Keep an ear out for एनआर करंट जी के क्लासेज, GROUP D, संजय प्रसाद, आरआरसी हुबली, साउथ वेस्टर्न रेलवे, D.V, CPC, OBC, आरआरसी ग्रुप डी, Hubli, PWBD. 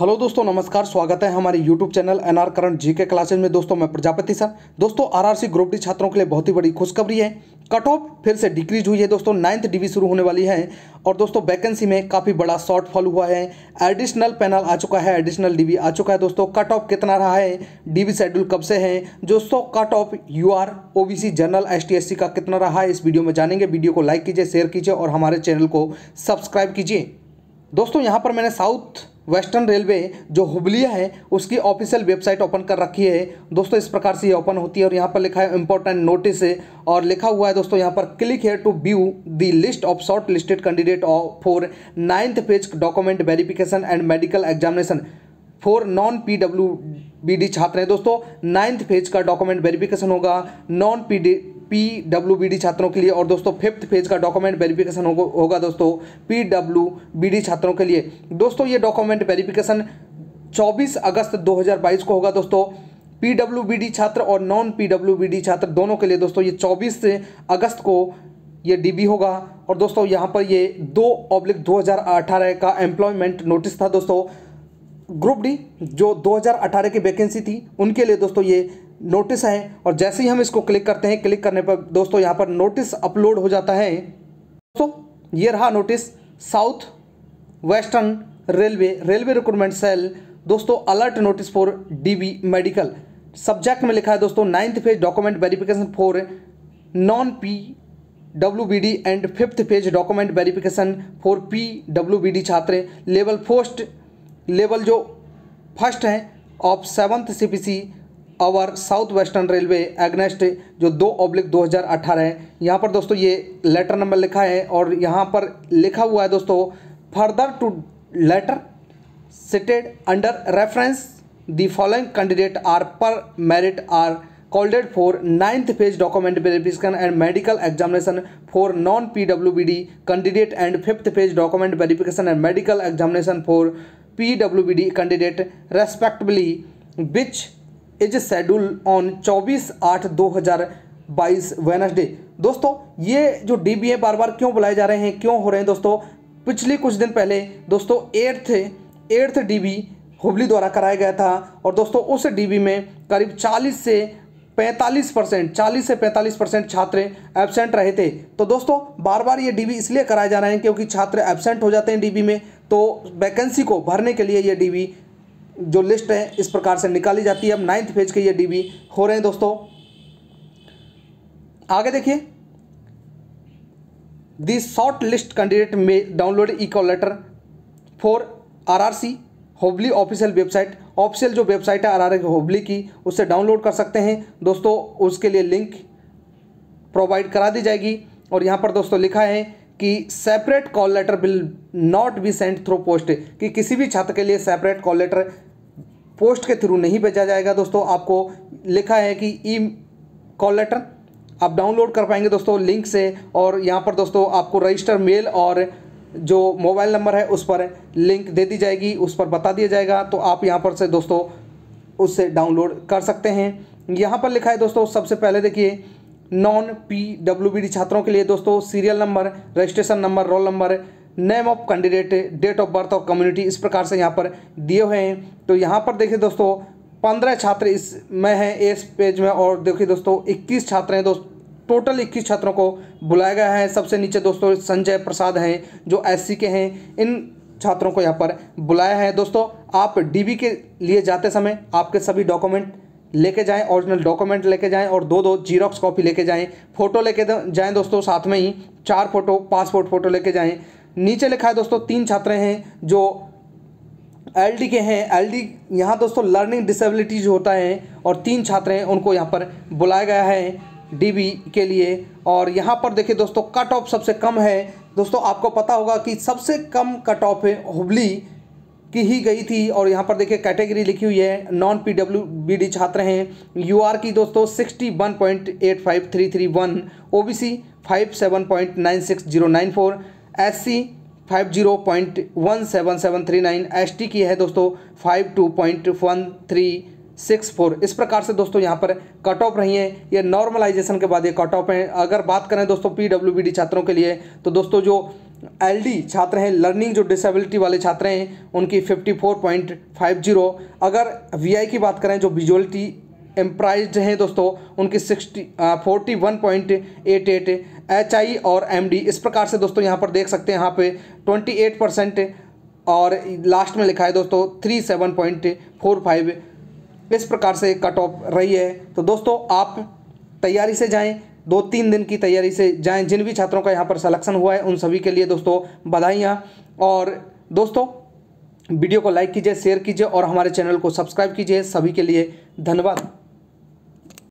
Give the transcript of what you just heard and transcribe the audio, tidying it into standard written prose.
Hello दोस्तों नमस्कार, स्वागत है हमारे यूट्यूब चैनल एनआर करंट जी के क्लासेज में। दोस्तों मैं प्रजापति सर। दोस्तों आरआरसी ग्रुप डी छात्रों के लिए बहुत ही बड़ी खुशखबरी है, कट ऑफ फिर से डिक्रीज हुई है। दोस्तों 9th डिवी शुरू होने वाली है और दोस्तों वैकेंसी में काफ़ी बड़ा शॉर्टफॉल हुआ है। एडिशनल पैनल आ चुका है, एडिशनल डिवी आ चुका है। दोस्तों कट ऑफ कितना रहा है, डिवी शेड्यूल कब से है, दोस्तों cut off UR OBC general ST SC का कितना रहा है, इस वीडियो में जानेंगे। वीडियो को लाइक कीजिए, शेयर कीजिए और हमारे चैनल को सब्सक्राइब कीजिए। दोस्तों यहाँ पर मैंने साउथ वेस्टर्न रेलवे जो हुबली है उसकी ऑफिशियल वेबसाइट ओपन कर रखी है। दोस्तों इस प्रकार से ये ओपन होती है और यहाँ पर लिखा है इंपॉर्टेंट नोटिस है और लिखा हुआ है दोस्तों यहाँ पर click here to view the list of short listed candidate for 9th phase document verification and medical examination for non PWBD छात्र हैं। दोस्तों 9th फेज का डॉक्यूमेंट वेरिफिकेशन होगा नॉन PWBD छात्रों के लिए और दोस्तों 5th फेज का डॉक्यूमेंट वेरिफिकेशन होगा दोस्तों PWBD छात्रों के लिए। दोस्तों ये डॉक्यूमेंट वेरिफिकेशन 24 अगस्त 2022 को होगा। दोस्तों PWBD छात्र और नॉन PWBD छात्र दोनों के लिए दोस्तों ये 24 अगस्त को ये DB होगा। और दोस्तों यहाँ पर ये 2/2018 का एम्प्लॉयमेंट नोटिस था। दोस्तों ग्रुप डी जो 2018 की वैकेंसी थी उनके लिए दोस्तों ये नोटिस है और जैसे ही हम इसको क्लिक करते हैं, क्लिक करने पर दोस्तों यहाँ पर नोटिस अपलोड हो जाता है। दोस्तों ये रहा notice, साउथ वेस्टर्न रेलवे recruitment cell. दोस्तों alert notice for DB medical subject में लिखा है दोस्तों 9th phase document verification for non PWBD and 5th phase document verification for PWBD छात्र लेवल जो फर्स्ट हैं of 7th CPC our साउथ वेस्टर्न रेलवे against जो 2/2018 है। यहाँ पर दोस्तों ये लेटर नंबर लिखा है और यहाँ पर लिखा हुआ है दोस्तों further to letter cited under reference the following candidate are per merit are called for 9th phase document verification and medical examination for non PWBD candidate and 5th phase document verification and medical examination for PWBD candidate respectively which is schedule on 24/8/2022 Wednesday. दोस्तों ये जो DB है बार बार क्यों बुलाए जा रहे हैं, क्यों हो रहे हैं दोस्तों? पिछले कुछ दिन पहले दोस्तों 8th DB हुबली द्वारा कराया गया था और दोस्तों उस DB में करीब 40 से 45% छात्र एब्सेंट रहे थे। तो दोस्तों बार बार ये DB इसलिए कराए जा रहे हैं क्योंकि छात्र एब्सेंट हो जाते हैं DB में, तो वैकेंसी को भरने के लिए ये DB जो लिस्ट है इस प्रकार से निकाली जाती है। अब 9th फेज के ये DB हो रहे हैं। दोस्तों आगे देखिए, दी शॉर्ट लिस्ट कैंडिडेट में download eco letter for आरआरसी हुबली official website. Official जो वेबसाइट है आरआरसी हुबली की उससे डाउनलोड कर सकते हैं दोस्तों, उसके लिए लिंक प्रोवाइड करा दी जाएगी। और यहाँ पर दोस्तों लिखा है कि separate call letter will not be sent through post, कि किसी भी छात्र के लिए सेपरेट कॉल लेटर पोस्ट के थ्रू नहीं भेजा जाएगा। दोस्तों आपको लिखा है कि ई कॉल लेटर आप डाउनलोड कर पाएंगे दोस्तों लिंक से। और यहाँ पर दोस्तों आपको रजिस्टर मेल और जो मोबाइल नंबर है उस पर लिंक दे दी जाएगी, उस पर बता दिया जाएगा। तो आप यहाँ पर से दोस्तों उससे डाउनलोड कर सकते हैं। यहाँ पर लिखा है दोस्तों सबसे पहले देखिए नॉन PWBD छात्रों के लिए दोस्तों serial number, registration number, roll number, name of candidate, date of birth और कम्युनिटी इस प्रकार से यहाँ पर दिए हुए हैं। तो यहाँ पर देखिए दोस्तों 15 छात्र इसमें हैं इस पेज में और देखिए दोस्तों 21 छात्र हैं। दोस्तों टोटल 21 छात्रों को बुलाया गया है। सबसे नीचे दोस्तों संजय प्रसाद हैं जो SC के हैं, इन छात्रों को यहाँ पर बुलाया है। दोस्तों आप DB के लिए जाते समय आपके सभी डॉक्यूमेंट लेके जाएं, ओरिजिनल डॉक्यूमेंट लेके जाएं और 2-2 जीरोक्स कॉपी लेके जाएं, फोटो लेके जाएं दोस्तों, साथ में ही 4 फोटो पासपोर्ट फोटो लेके जाएं। नीचे लिखा है दोस्तों 3 छात्र हैं जो LD के हैं, LD यहाँ दोस्तों लर्निंग डिसेबिलिटीज होता है और 3 छात्र हैं उनको यहाँ पर बुलाया गया है DB के लिए। और यहाँ पर देखिए दोस्तों कट ऑफ सबसे कम है। दोस्तों आपको पता होगा कि सबसे कम कट ऑफ है हुबली की ही गई थी और यहाँ पर देखिए कैटेगरी लिखी हुई है नॉन PWBD छात्र हैं, UR की दोस्तों 61.85331, OBC 57.96094, SC 50.17739, ST की है दोस्तों 52.1364। इस प्रकार से दोस्तों यहाँ पर कट ऑफ रही हैं। ये नॉर्मलाइजेशन के बाद ये कट ऑफ हैं। अगर बात करें दोस्तों PWBD छात्रों के लिए तो दोस्तों जो एलडी छात्र हैं, लर्निंग जो डिसेबिलिटी वाले छात्र हैं उनकी 54.50। अगर वीआई की बात करें जो विजुअलिटी एम्प्राइज्ड हैं दोस्तों उनकी 41.88 एचआई और एमडी। इस प्रकार से दोस्तों यहाँ पर देख सकते हैं यहाँ पे 28% और लास्ट में लिखा है दोस्तों 37.45। इस प्रकार से कट ऑफ रही है। तो दोस्तों आप तैयारी से जाएं, 2-3 दिन की तैयारी से जाएं। जिन भी छात्रों का यहाँ पर सिलेक्शन हुआ है उन सभी के लिए दोस्तों बधाइयाँ। और दोस्तों वीडियो को लाइक कीजिए, शेयर कीजिए और हमारे चैनल को सब्सक्राइब कीजिए। सभी के लिए धन्यवाद।